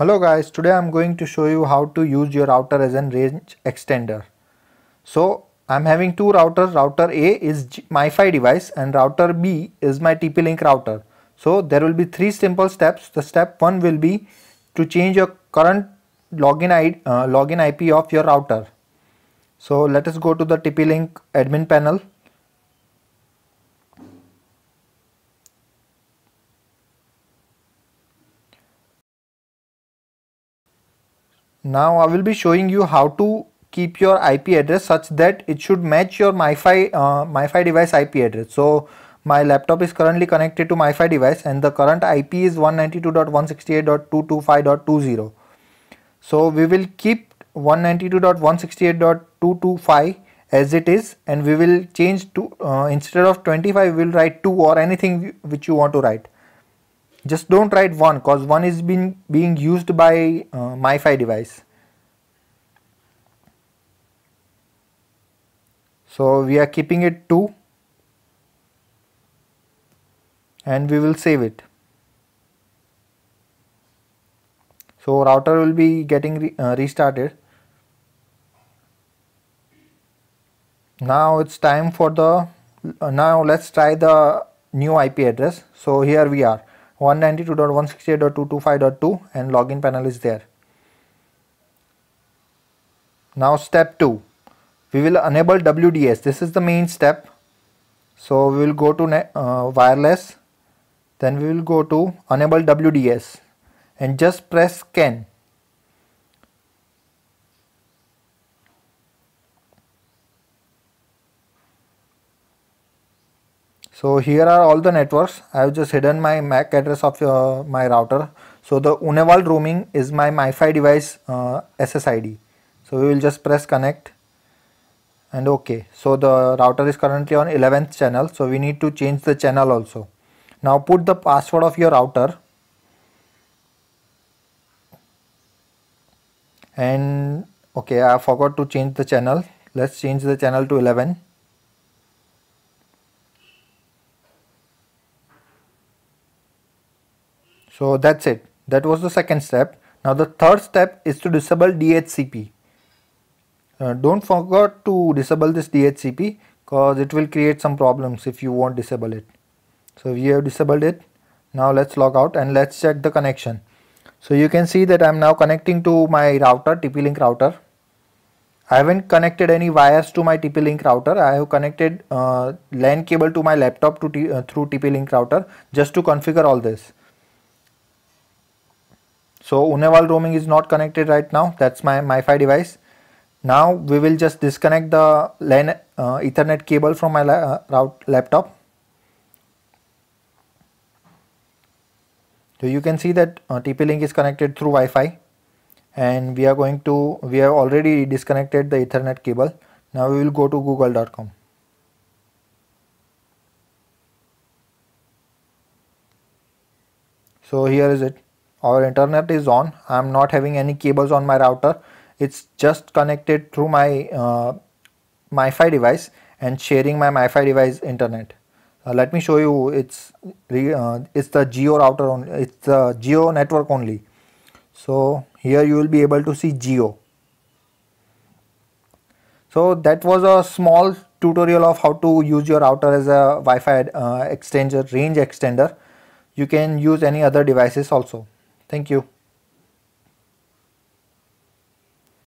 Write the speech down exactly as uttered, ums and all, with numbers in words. Hello guys, today I'm going to show you how to use your router as a range extender. So I'm having two routers. Router A is MiFi device and router B is my T P-Link router. So there will be three simple steps. The step one will be to change your current login I D, uh, login I P of your router. So let us go to the T P-Link admin panel. Now I will be showing you how to keep your I P address such that it should match your MiFi, uh, MiFi device I P address. So my laptop is currently connected to MiFi device and the current I P is one ninety-two dot one sixty-eight dot two twenty-five dot two zero. So we will keep one ninety-two dot one sixty-eight dot two twenty-five as it is, and we will change to uh, instead of twenty-five we will write two or anything which you want to write. Just don't write one because one is being, being used by uh, MiFi device. So we are keeping it two and we will save it. So router will be getting re uh, restarted. Now it's time for the, uh, now let's try the new I P address. So here we are. one ninety-two dot one sixty-eight dot two twenty-five dot two and login panel is there. Now step two, we will enable W D S. This is the main step. So we will go to uh, wireless, then we will go to enable W D S and just press scan. So here are all the networks. I have just hidden my M A C address of uh, my router. So the Uneval roaming is my MiFi device uh, S S I D. So we will just press connect and OK. So the router is currently on eleventh channel. So we need to change the channel also. Now put the password of your router. And OK, I forgot to change the channel. Let's change the channel to eleven. So that's it. That was the second step. Now the third step is to disable D H C P. Uh, don't forget to disable this D H C P because it will create some problems if you won't disable it. So we have disabled it. Now let's log out and let's check the connection. So you can see that I'm now connecting to my router, T P-Link router. I haven't connected any wires to my T P-Link router. I have connected uh, LAN cable to my laptop to t uh, through T P-Link router just to configure all this. So Uneval roaming is not connected right now. That's my MiFi device. Now we will just disconnect the LAN uh, Ethernet cable from my la uh, laptop. So you can see that uh, T P-Link is connected through Wi-Fi, and we are going to we have already disconnected the Ethernet cable. Now we will go to google dot com. So here is it. Our internet is on. I am not having any cables on my router. It's just connected through my uh, MiFi device and sharing my MiFi device internet. Uh, let me show you. It's uh, it's the Jio router only. It's the Jio network only. So here you will be able to see Jio. So that was a small tutorial of how to use your router as a Wi-Fi uh, extender, range extender. You can use any other devices also. Thank you.